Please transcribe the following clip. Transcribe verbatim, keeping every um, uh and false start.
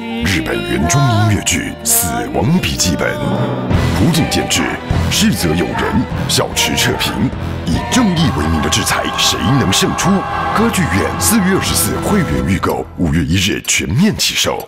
日本原装音乐剧《死亡笔记本》，浦井健治、柿泽友人、小池彻平，以正义为名的制裁，谁能胜出？歌剧院四月二十四会员预购，五月一日全面起售。